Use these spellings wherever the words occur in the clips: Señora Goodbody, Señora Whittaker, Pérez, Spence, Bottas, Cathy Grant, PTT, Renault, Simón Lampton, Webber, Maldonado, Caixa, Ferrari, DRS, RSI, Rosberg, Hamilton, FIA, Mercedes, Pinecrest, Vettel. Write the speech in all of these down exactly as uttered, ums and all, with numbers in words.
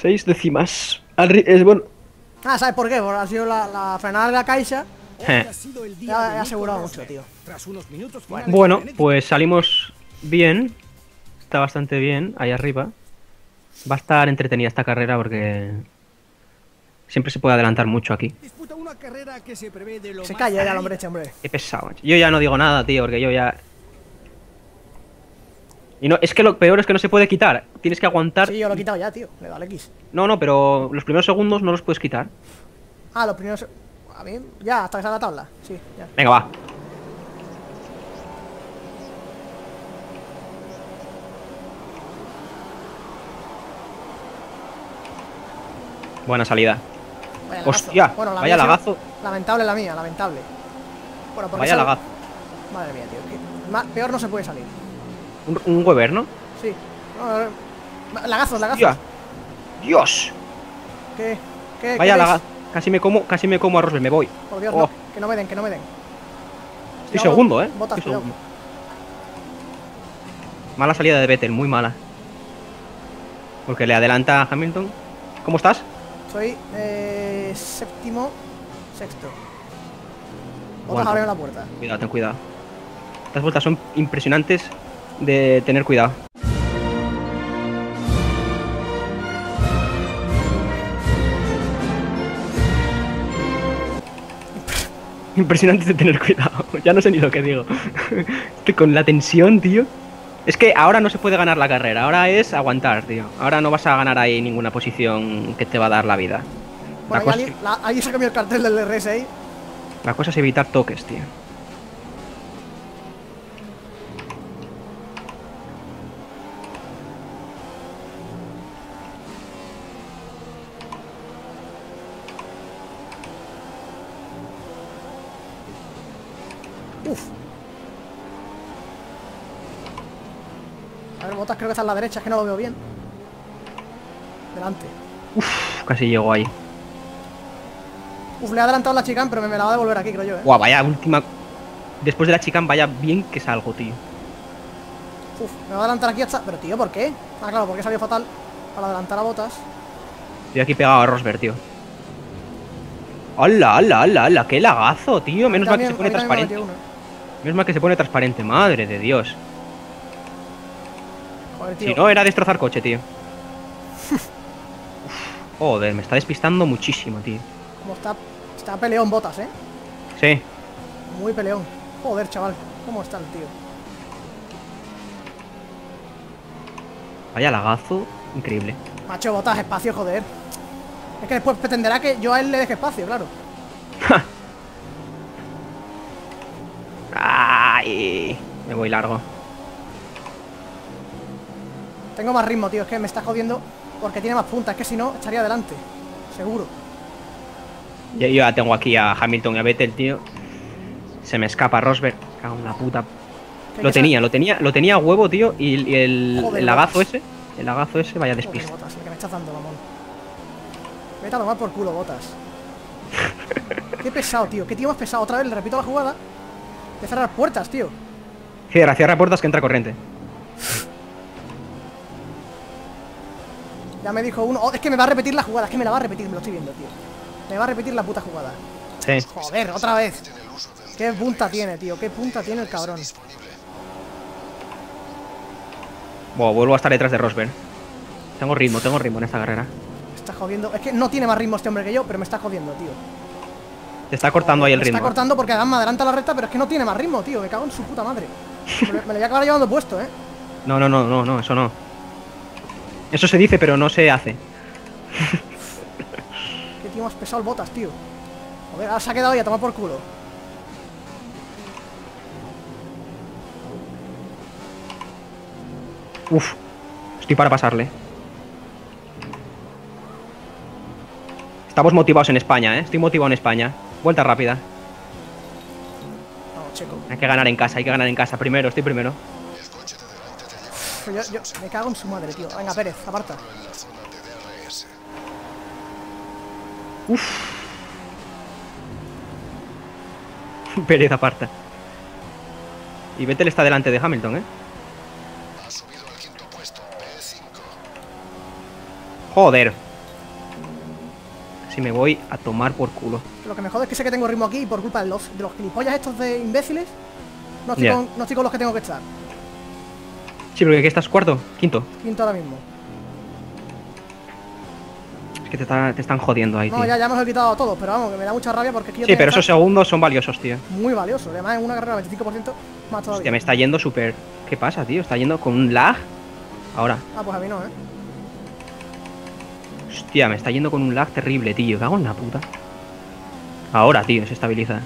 Seis décimas. Al es bueno. Ah, ¿sabes por qué? Porque ha sido la, la frenada de la Caixa. Eh. Te ha asegurado mucho, tío. Bueno, pues salimos bien. Está bastante bien ahí arriba. Va a estar entretenida esta carrera porque siempre se puede adelantar mucho aquí. Se calla ya el hombre, hombre. Qué pesado, macho. Yo ya no digo nada, tío, porque yo ya... Y no, es que lo peor es que no se puede quitar. Tienes que aguantar. Sí, yo lo he quitado ya, tío. Le da el X. No, no, pero los primeros segundos no los puedes quitar. Ah, los primeros... A mí... Ya, hasta que salga la tabla. Sí, ya. Venga, va. Buena salida. Vaya lagazo. Hostia, bueno, la vaya lagazo. Lamentable la mía, lamentable. Bueno, vaya sale... lagazo. Madre mía, tío. Que... Peor no se puede salir. Un, un Webber, ¿no? Sí. No, lagazos, lagazos. Dios. Dios. ¿Qué? ¿Qué? Vaya lagazo. Casi me como, casi me como a Rosberg, me voy. Por Dios, oh. No, que no me den, que no me den. Estoy no, segundo, eh. Botas, Estoy segundo. Mala salida de Vettel, muy mala. Porque le adelanta a Hamilton. ¿Cómo estás? Soy eh, séptimo, sexto. Botas abrió la puerta. Cuidado, ten cuidado. Estas vueltas son impresionantes. De tener cuidado. Impresionante de tener cuidado. Ya no sé ni lo que digo. Estoy con la tensión, tío. Es que ahora no se puede ganar la carrera. Ahora es aguantar, tío. Ahora no vas a ganar ahí ninguna posición que te va a dar la vida. Bueno, la alguien, es... la, alguien se cambió el cartel del R S I. La cosa es evitar toques, tío. Uf. A ver, Bottas creo que está a la derecha, es que no lo veo bien. Delante. Uf, casi llegó ahí. Uf, le ha adelantado la chicane, pero me, me la va a devolver aquí, creo yo, eh. Guau, vaya última. Después de la chicane, vaya bien que salgo, tío. Uf, me va a adelantar aquí hasta... Pero tío, ¿por qué? Ah, claro, porque salió fatal para adelantar a Bottas. Estoy aquí pegado a Rosberg, tío. ¡Hala, hala, hala, hala! ¡Qué lagazo, tío! Menos mal que se pone transparente. Menos mal que se pone transparente, madre de Dios. Joder, tío. Si no, era destrozar coche, tío. Joder, me está despistando muchísimo, tío. Como está, está peleón Bottas, ¿eh? Sí. Muy peleón. Joder, chaval, ¿cómo está el tío? Vaya lagazo, increíble. Macho, Bottas, espacio, joder. Es que después pretenderá que yo a él le deje espacio, claro. Ay, me voy largo. Tengo más ritmo, tío. Es que me está jodiendo porque tiene más puntas. Es que si no, estaría adelante. Seguro. Yo, yo ya tengo aquí a Hamilton y a Vettel, tío. Se me escapa Rosberg. Cago en la puta. Lo tenía, sea? lo tenía, lo tenía a huevo, tío. Y, y el, Joder, el lagazo ese, el lagazo ese, vaya despiste. Joder, botas, el que me estás dando, mamón. Vete a tomar por culo, Bottas. Qué pesado, tío. Qué tío más pesado. Otra vez le repito la jugada. De cerrar puertas, tío. Cierra, cierra puertas que entra corriente. Ya me dijo uno. Oh, es que me va a repetir la jugada. Es que me la va a repetir. Me lo estoy viendo, tío. Me va a repetir la puta jugada. Sí. Joder, otra vez. Qué punta tiene, tío. Qué punta tiene el cabrón. Wow, vuelvo a estar detrás de Rosberg. Tengo ritmo, tengo ritmo en esta carrera. Está jodiendo. Es que no tiene más ritmo este hombre que yo, pero me está jodiendo, tío. Te está cortando ahí el ritmo. Me está cortando porque además me adelanta la recta, pero es que no tiene más ritmo, tío. Me cago en su puta madre. Me, me lo voy a acabar llevando puesto, eh. No, no, no, no, no, eso no. Eso se dice, pero no se hace. Qué tío más pesado el Bottas, tío. Joder, ahora se ha quedado ya, toma por culo. Uf, estoy para pasarle. Estamos motivados en España, ¿eh? Estoy motivado en España. Vuelta rápida. Vamos, Checo. Hay que ganar en casa, hay que ganar en casa. Primero, estoy primero. Yo, yo me cago en su madre, tío. Venga, Pérez, aparta. Uff. Pérez aparta. Y Vettel está delante de Hamilton, ¿eh? Joder. si me voy a tomar por culo. Lo que me jode es que sé que tengo ritmo aquí y por culpa de los, de los gilipollas estos de imbéciles no estoy, yeah. con, no estoy con los que tengo que estar. Sí, porque aquí estás cuarto, quinto. Quinto ahora mismo. Es que te, está, te están jodiendo ahí, no, tío. No, ya, ya hemos quitado a todos, pero vamos, que me da mucha rabia porque aquí... Sí, pero esos segundos son valiosos, tío. Muy valiosos, además en una carrera veinticinco por ciento más todavía. Hostia, me está yendo súper... ¿Qué pasa, tío? Está yendo con un lag ahora. Ah, pues a mí no, eh. Hostia, me está yendo con un lag terrible, tío. Cago en la puta. Ahora, tío, se estabiliza.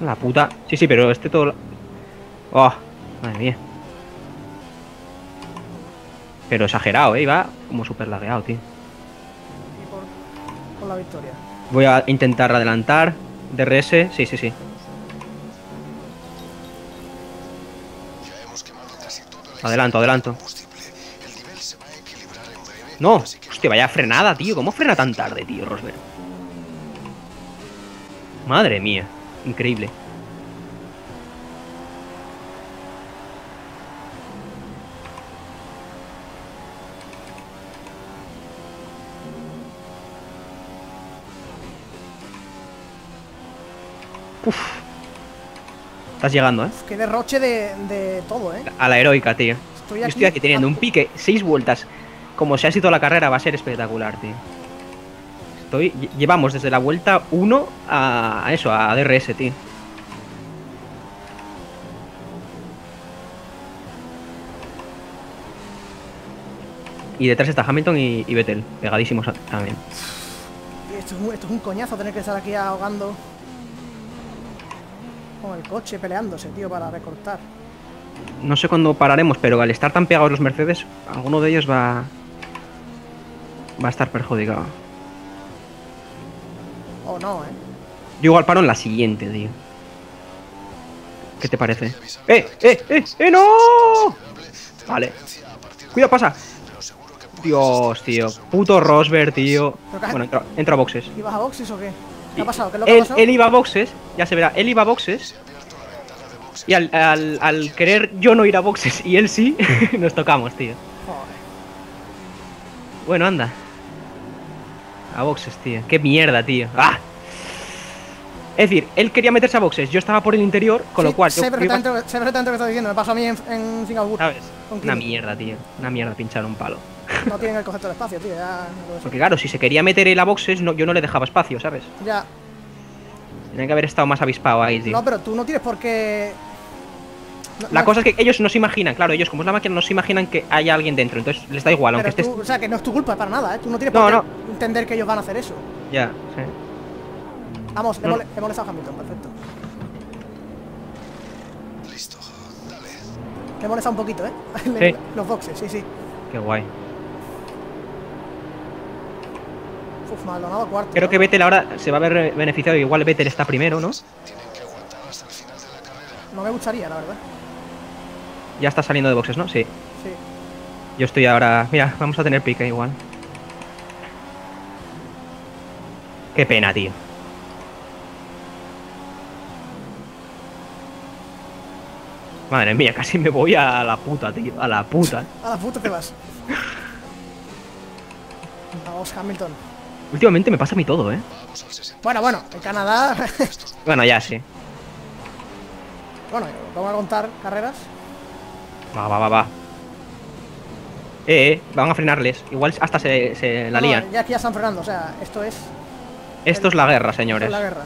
La puta. Sí, sí, pero este todo... Oh, madre mía. Pero exagerado, eh. Iba como súper lagueado, tío. Y por, por la victoria. Voy a intentar adelantar. D R S. Sí, sí, sí. Adelanto, adelanto. No, hostia, vaya frenada, tío. ¿Cómo frena tan tarde, tío, Rosberg? Madre mía, increíble. Uf. Estás llegando, ¿eh? Qué derroche de, de todo, ¿eh? A la heroica, tío. Estoy aquí, Yo estoy aquí teniendo a... un pique, seis vueltas. Como se ha sido la carrera, va a ser espectacular, tío. Estoy... Llevamos desde la vuelta uno a... a eso, a D R S, tío. Y detrás está Hamilton y, y Vettel, pegadísimos también. Esto es, un... Esto es un coñazo tener que estar aquí ahogando con el coche, peleándose, tío, para recortar. No sé cuándo pararemos, pero al estar tan pegados los Mercedes, alguno de ellos va... va a estar perjudicado. O no, eh. Yo igual paro en la siguiente, tío. ¿Qué te parece? ¡Eh, eh, eh! ¡Eh, no! Vale. Cuidado, pasa. Dios, tío. Puto Rosberg, tío. Bueno, entra, entra a boxes. ¿Y vas a boxes o qué? ¿Qué ha pasado? ¿Qué es lo que él, ha pasado? Él iba a boxes, ya se verá, él iba a boxes. Y al, al, al querer yo no ir a boxes y él sí, nos tocamos, tío. Joder. Bueno, anda. A boxes, tío. Qué mierda, tío. ¡Ah! Es decir, él quería meterse a boxes, yo estaba por el interior, con sí, lo cual... Sé yo, perfectamente lo que estás diciendo, me pasó a mí en, en Singapur. ¿Sabes? Una mierda, tío. Una mierda pinchar un palo. No tienen el concepto de espacio, tío. Ya no. Porque claro, si se quería meter él a boxes, no, yo no le dejaba espacio, ¿sabes? Ya. Tenía que haber estado más avispado ahí, tío. No, pero tú no tienes por qué... No, la no... cosa es que ellos no se imaginan, claro, ellos como es la máquina no se imaginan que haya alguien dentro, entonces les da igual, pero aunque tú, estés... O sea, que no es tu culpa para nada, ¿eh? Tú no tienes no, por qué no. entender que ellos van a hacer eso. Ya, sí. Vamos, no. he molestado a Hamilton, perfecto. Listo, dale. Le he molestado un poquito, ¿eh? Sí. Los boxes, sí, sí. Qué guay. Uf, Maldonado cuarto. Creo ¿no? que Vettel ahora se va a ver beneficiado. Igual Vettel está primero, ¿no? No me gustaría, la verdad. Ya está saliendo de boxes, ¿no? Sí. Sí. Yo estoy ahora... Mira, vamos a tener pique igual. Qué pena, tío. Madre mía, casi me voy a la puta, tío. A la puta. A la puta te vas. Vamos, Hamilton. Últimamente me pasa a mí todo, ¿eh? Bueno, bueno, en Canadá... Bueno, ya sí. Bueno, vamos a contar carreras. Va, va, va, va. Eh, eh, van a frenarles. Igual hasta se, se la lían. No, ya aquí ya están frenando, o sea, esto es... Esto el... es la guerra, señores. Esto es la guerra.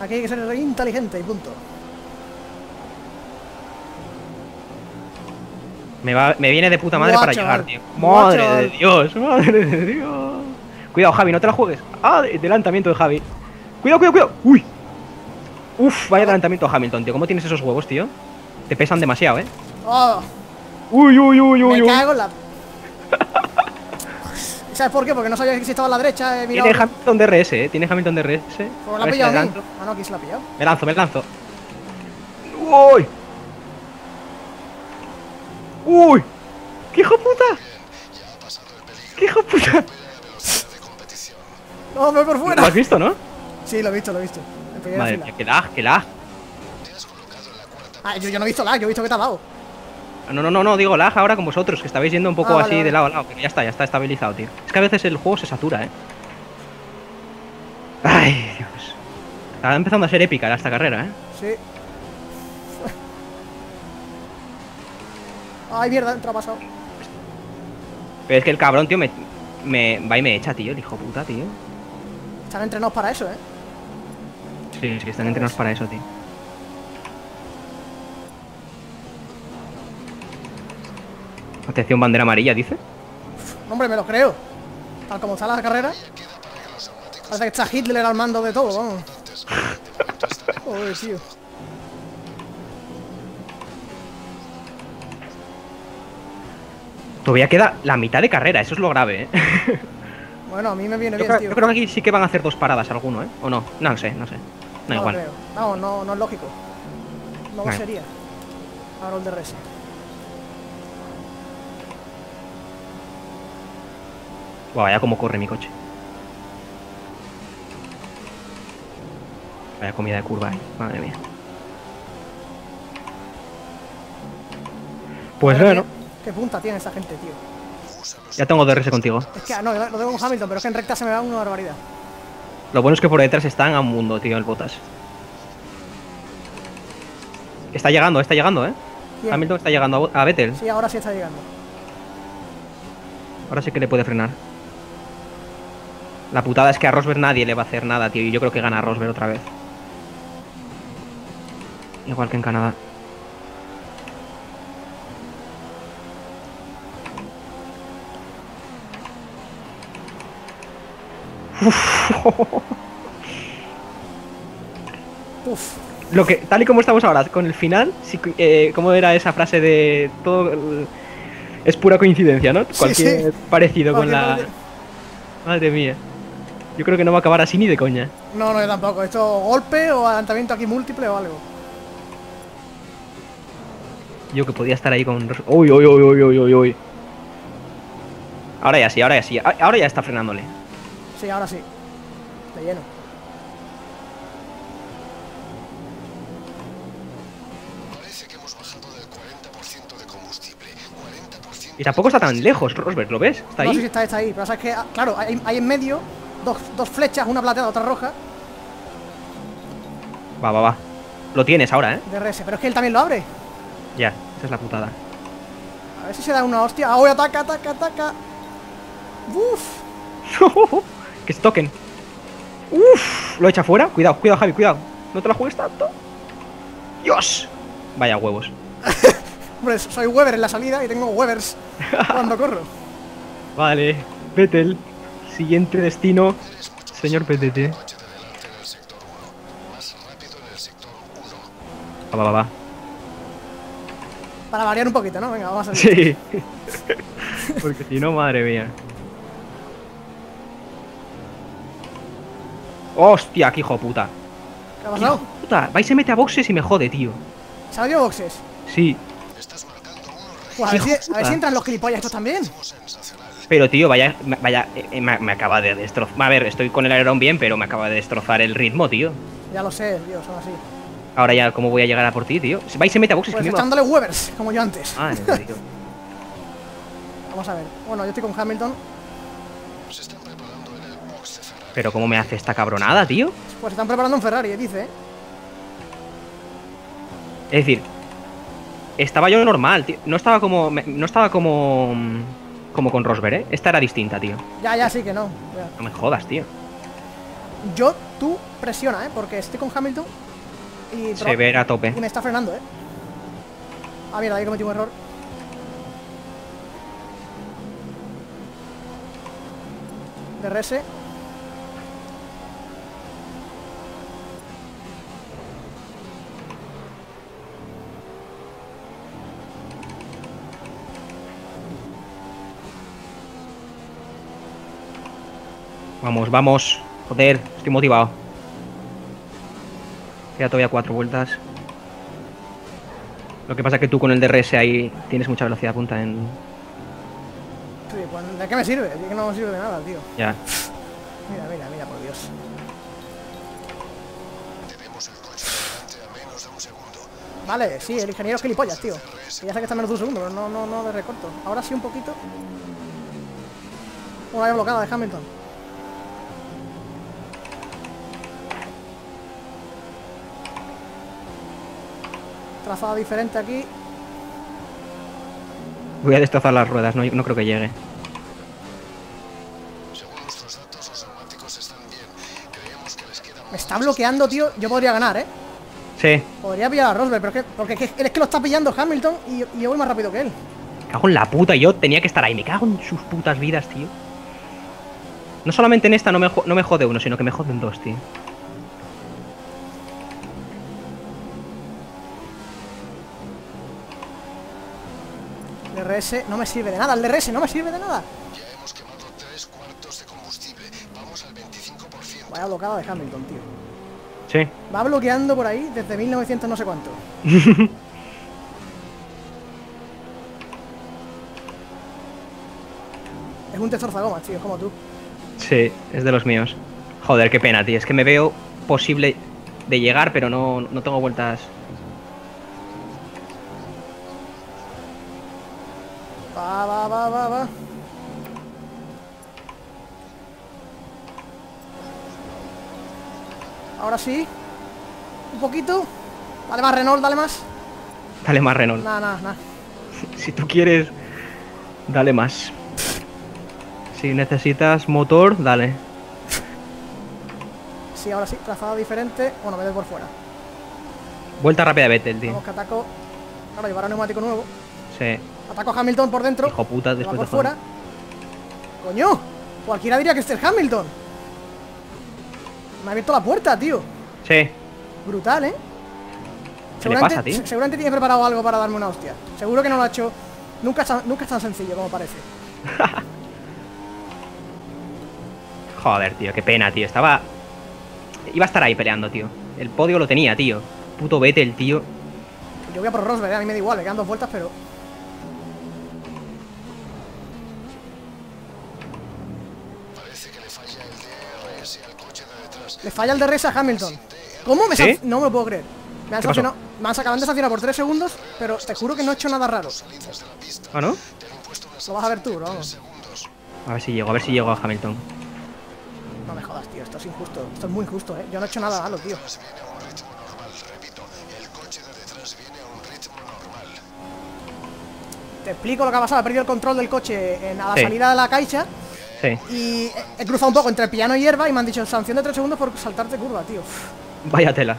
Aquí hay que ser inteligente y punto. Me, va, me viene de puta madre Watcher. para llegar, tío. Madre Watcher. de Dios, madre de Dios. Cuidado, Javi, no te la juegues. Ah, adelantamiento de Javi. Cuidado, cuidado, cuidado. Uy. Uf, vaya adelantamiento a Hamilton, tío. ¿Cómo tienes esos huevos, tío? Te pesan demasiado, eh. Oh. Uy, uy, uy, uy. Me uy. cago en la... ¿Sabes por qué? Porque no sabía que estaba a la derecha. Eh, Tiene Hamilton D R S, eh. Tiene Hamilton D R S. ¿Cómo la ha pillado? Ah, no, aquí se la ha pillado. Me lanzo, me lanzo. Uy. ¡Uy! ¡Qué hijo puta! ¡Qué hijo puta! ¡No, me por fuera! ¿Lo has visto, no? Sí, lo he visto, lo he visto. Madre mía, que lag, que lag. Ah, yo, yo no he visto lag, yo he visto que te ha dado. No, no, no, no, digo lag ahora con vosotros, que estabais yendo un poco ah, así vale, de lado a lado. Que ya está, ya está estabilizado, tío. Es que a veces el juego se satura, eh. Dios. Está empezando a ser épica esta carrera, ¿eh? Sí. Ay, mierda, entra pasado. Pero es que el cabrón, tío, me, me va y me echa, tío, el hijo puta, tío. Están entrenados para eso, ¿eh? Sí, sí, están entrenados para eso, tío. Atención, bandera amarilla, dice. No, hombre, me lo creo. Tal como está la carrera. Parece que está Hitler al mando de todo, vamos. Joder, tío. Todavía queda la mitad de carrera, eso es lo grave, ¿eh? Bueno, a mí me viene yo bien, creo, tío. Yo creo que aquí sí que van a hacer dos paradas alguno, ¿eh? ¿O no? No, no sé, no sé. No, no igual. Creo. No, no, no es lógico. No vale. Sería. Ahora el de Resi. Guau, vaya como corre mi coche. Vaya comida de curva, ¿eh? Madre mía. Pues bueno. ¿Qué punta tiene esa gente, tío? Ya tengo D R S contigo. Es que, no, lo tengo con Hamilton, pero es que en recta se me va una barbaridad. Lo bueno es que por detrás están a un mundo, tío, el Bottas. Está llegando, está llegando, ¿eh? ¿Quién? Hamilton está llegando a Vettel. Sí, ahora sí está llegando. Ahora sí que le puede frenar. La putada es que a Rosberg nadie le va a hacer nada, tío, y yo creo que gana a Rosberg otra vez. Igual que en Canadá. Uf. Lo que, tal y como estamos ahora, con el final, si, eh, ¿cómo era esa frase de todo? El, es pura coincidencia, ¿no? Sí, cualquier sí. parecido Cualquier con la. Madre. madre mía. Yo creo que no va a acabar así ni de coña. No, no, yo tampoco. Esto golpe o adelantamiento aquí múltiple o algo. Yo que podía estar ahí con. Uy, uy, uy, uy, uy, uy, uy. Ahora ya sí, ahora ya sí. Ahora ya está frenándole. Sí, ahora sí. De lleno. Parece que hemos bajado del cuarenta por ciento de combustible. cuarenta por ciento y tampoco está tan lejos, Rosberg, ¿lo ves? Está ahí. No sé si está, está ahí, pero sabes que, claro, hay, hay en medio dos, dos flechas, una plateada, otra roja. Va, va, va. Lo tienes ahora, ¿eh? D R S, pero es que él también lo abre. Ya, esa es la putada. A ver si se da una hostia. ¡Ah, voy! ¡Ataca, ataca, ataca! ¡Uf! Que se toquen. Uff, lo echa fuera. Cuidado, cuidado, Javi, cuidado. No te la juegues tanto. Dios. Vaya huevos. Hombre, soy Webber en la salida y tengo Webbers cuando corro. Vale, Vettel. Siguiente destino, señor P T T. Va, va, va, va. Para variar un poquito, ¿no? Venga, vamos a salir. Sí. Porque si no, madre mía. Hostia, qué hijo puta. ¿Qué ha pasado? Hijo puta, va y se mete a boxes y me jode, tío. ¿Se ha metido a boxes? Sí. Pues a ver, si, a ver si entran los gilipollas estos también. Pero, tío, vaya, vaya, eh, me, me acaba de destrozar. A ver, estoy con el alerón bien, pero me acaba de destrozar el ritmo, tío. Ya lo sé, tío, son así. Ahora ya, ¿cómo voy a llegar a por ti, tío? Va y se mete a boxes. Pues echándole Webbers, como yo antes. Ah, no, tío. Vamos a ver. Bueno, yo estoy con Hamilton. Pero cómo me hace esta cabronada, tío. Pues están preparando un Ferrari, dice. Es decir, estaba yo normal, tío. No estaba como, no estaba como, como con Rosberg, ¿eh? Esta era distinta, tío. Ya, ya, sí que no. Ya. No me jodas, tío. Yo, tú presiona, ¿eh? Porque estoy con Hamilton y se ve a tope. Y me está frenando, ¿eh? Ah, mira, ahí cometí un error. D R S. Vamos, vamos. Joder, estoy motivado. Queda todavía cuatro vueltas. Lo que pasa es que tú con el D R S ahí tienes mucha velocidad punta en... Sí, pues, ¿de qué me sirve? ¿De qué no me sirve de nada, tío? Ya. Mira, mira, mira, por Dios. Tenemos el coche delante a menos de un segundo. Vale, sí, el ingeniero es gilipollas, tío. Y ya sé que está a menos de un segundo, pero no, no, no le recorto. Ahora sí un poquito. Una vez blocada de Hamilton. trazado diferente aquí. Voy a destrozar las ruedas, no, no creo que llegue. Me está bloqueando, tío. Yo podría ganar, ¿eh? Sí. Podría pillar a Rosberg, pero es que, porque él es que lo está pillando Hamilton y, y yo voy más rápido que él. Me cago en la puta, yo tenía que estar ahí. Me cago en sus putas vidas, tío. No solamente en esta no me, no me jode uno, sino que me joden dos, tío. El D R S no me sirve de nada, el D R S no me sirve de nada. Ya hemos quemado tres cuartos de combustible. Vamos al veinticinco por ciento. Vaya bloqueada de Hamilton, tío. Sí. Va bloqueando por ahí desde mil novecientos no sé cuánto. Es un destrozagomas, tío, es como tú. Sí, es de los míos. Joder, qué pena, tío. Es que me veo posible de llegar, pero no, no tengo vueltas. Va, va, va, va, va. Ahora sí. Un poquito. Dale más Renault, dale más. Dale más Renault. Nah, nah, nah. Si tú quieres, dale más. Si necesitas motor, dale. Sí, ahora sí, trazado diferente. Bueno, me doy por fuera. Vuelta rápida de Vettel, tío. Vamos que ataco. Claro, llevará neumático nuevo. Sí. Ataco a Hamilton por dentro. Hijo puta, después por de fuera. ¡Coño! Cualquiera diría que este es Hamilton. Me ha abierto la puerta, tío. Sí. Brutal, ¿eh? ¿Qué le pasa, tío? Seguramente tiene preparado algo para darme una hostia. Seguro que no lo ha hecho. Nunca, nunca es tan sencillo como parece. Joder, tío, qué pena, tío. Estaba... Iba a estar ahí peleando, tío. El podio lo tenía, tío. Puto Vettel, tío. Yo voy a por Rosberg, ¿eh? A mí me da igual, le quedan dos vueltas, pero... Le falla el D R S a Hamilton. ¿Cómo? Me ¿Sí? No me lo puedo creer. Me han, sancionado, me han sancionado por tres segundos, pero te juro que no he hecho nada raro. ¿Ah, no? Lo vas a ver tú, bro. A ver si llego, a ver si llego a Hamilton. No me jodas, tío. Esto es injusto. Esto es muy injusto, ¿eh? Yo no he hecho nada malo, tío. Te explico lo que ha pasado. He perdido el control del coche en, a la sí. salida de la Caixa. Sí. Y he cruzado un poco entre piano y hierba y me han dicho sanción de tres segundos por saltarte curva, tío. Vaya tela.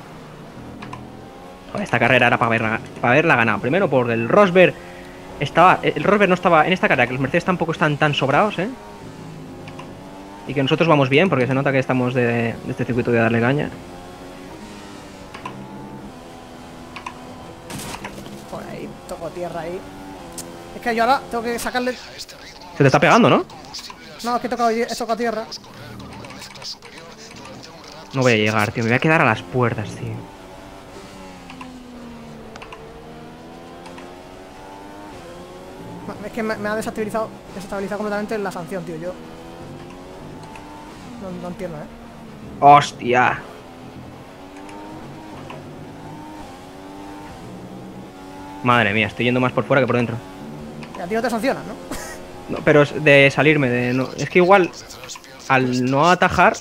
Joder, esta carrera era para haberla, para haberla ganado. Primero por el Rosberg. Estaba, el Rosberg no estaba en esta carrera, que los Mercedes tampoco están tan sobrados, ¿eh? Y que nosotros vamos bien, porque se nota que estamos de, de este circuito de darle caña. Por ahí, toco tierra ahí. Es que yo ahora tengo que sacarle... Se te está pegando, ¿no? No, es que he tocado, he tocado tierra. No voy a llegar, tío. Me voy a quedar a las puertas, tío. Es que me, me ha desestabilizado, desestabilizado completamente la sanción, tío. Yo... No, no entiendo, ¿eh? ¡Hostia! Madre mía, estoy yendo más por fuera que por dentro. A ti no te sancionan, ¿no? No, pero de salirme, de no, es que igual al no atajar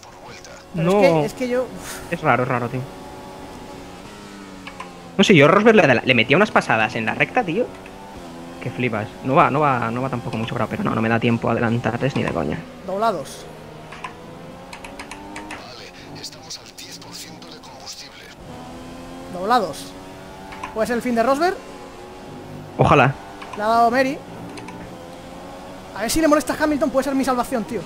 pero no. Es que, es que yo. Es raro, es raro, tío. No sé, yo a Rosberg le, le metía unas pasadas en la recta, tío. Que flipas. No va, no va, no va tampoco mucho bravo, pero no, no me da tiempo a adelantarles ni de coña. Doblados. Vale, estamos al diez por ciento de combustible. Doblados. ¿Puede ser el fin de Rosberg? Ojalá. Le ha dado Mary. A ver si le molesta a Hamilton, puede ser mi salvación, tío.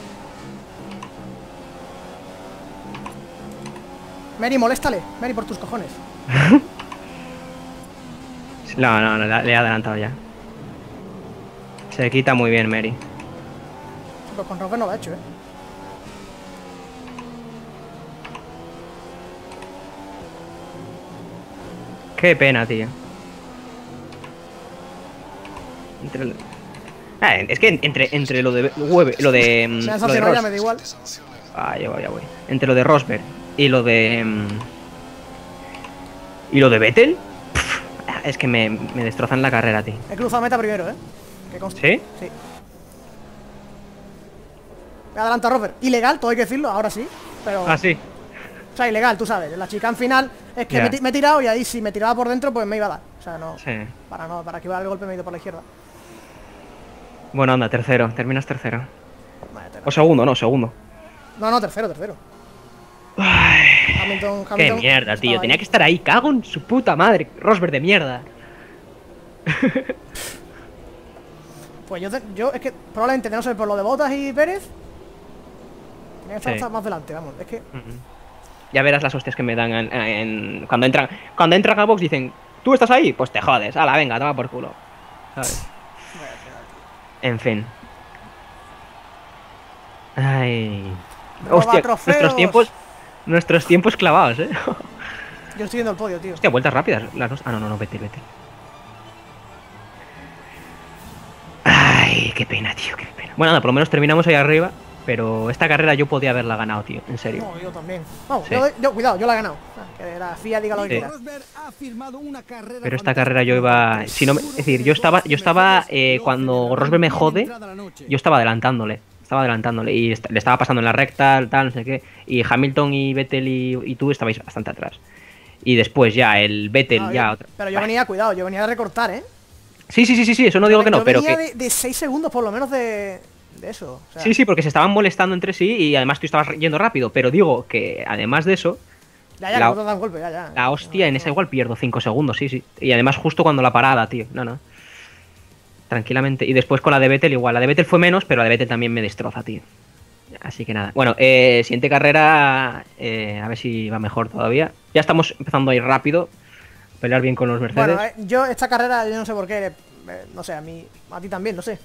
Mary, moléstale. Mary, por tus cojones. No, no, no, le he adelantado ya. Se quita muy bien, Mary. Pero con Rosberg no lo ha hecho, eh. Qué pena, tío. Entre el... Ah, es que entre, entre lo de Webber, lo de, mm, lo de Ros... me da igual. Ah, ya voy, ya voy. Entre lo de Rosberg y lo de mm, y lo de Vettel, pff, es que me, me destrozan la carrera, tío. He cruzado meta primero, ¿eh? ¿Qué consta? ¿Sí? Sí. Me adelanta Rosberg. Ilegal, todo hay que decirlo, ahora sí, pero... Ah, sí. O sea, ilegal, tú sabes. La chicane final es que yeah. me, me he tirado y ahí si me tiraba por dentro pues me iba a dar. O sea, no, sí. para no, para esquivar el golpe me he ido por la izquierda. Bueno, anda, tercero, terminas tercero. Vale, o segundo, no, segundo. No, no, tercero, tercero. Ay, Hamilton, Hamilton, qué mierda, tío, ahí. Tenía que estar ahí, cago en su puta madre. Rosberg de mierda. Pues yo, yo, es que probablemente no sé por lo de Bottas y Pérez. Tenía que estar sí. más delante, vamos, es que... Uh-huh. Ya verás las hostias que me dan en, en, cuando entran cuando entran a box dicen, ¿tú estás ahí? Pues te jodes, ala, venga, toma por culo. ¿Sabes? En fin. Ay... Hostia, nuestros tiempos... Nuestros tiempos clavados, eh. Yo estoy viendo el podio, tío. Hostia, vueltas rápidas. Las dos... Ah, no, no, no, vete, vete. Ay, qué pena, tío, qué pena. Bueno, nada, por lo menos terminamos ahí arriba. Pero esta carrera yo podía haberla ganado, tío, en serio. No, yo también. Vamos, sí. yo, yo, cuidado, yo la he ganado. Que la F I A diga lo que quiera. Pero esta carrera yo iba... Si no me... Es decir, yo estaba, yo estaba eh, cuando Rosberg me jode, yo estaba adelantándole. Estaba adelantándole y est le estaba pasando en la recta, tal, no sé qué. Y Hamilton y Vettel y, y tú estabais bastante atrás. Y después ya el Vettel no, ya... Yo, otra... Pero yo venía, cuidado, yo venía a recortar, ¿eh? Sí, sí, sí, sí, sí, eso no digo que no, pero que... Yo venía de seis segundos por lo menos de... De eso, o sea. Sí, sí, porque se estaban molestando entre sí y además tú estabas yendo rápido, pero digo que además de eso ya, ya, la, que dan golpe, ya, ya. la hostia no, en no. esa igual pierdo cinco segundos, sí, sí, y además justo cuando la parada, tío, no, no tranquilamente, y después con la de Vettel igual, la de Vettel fue menos, pero la de Vettel también me destroza, tío, así que nada, bueno, eh, siguiente carrera, eh, a ver si va mejor todavía, ya estamos empezando a ir rápido, a pelear bien con los Mercedes. Bueno, eh, yo esta carrera, yo no sé por qué, eh, no sé, a mí, a ti también, no sé.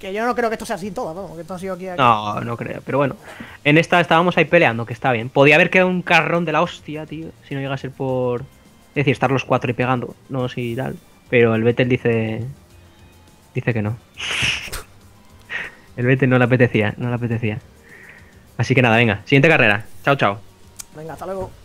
Que yo no creo que esto sea así todo, vamos, que esto ha sido aquí, aquí. No, no creo, pero bueno. En esta estábamos ahí peleando, que está bien. Podía haber quedado un carrón de la hostia, tío, si no llega a ser por... Es decir, estar los cuatro y pegando, no sé y tal. Pero el Vettel dice... Dice que no. El Vettel no le apetecía, no le apetecía. Así que nada, venga, siguiente carrera. Chao, chao. Venga, hasta luego.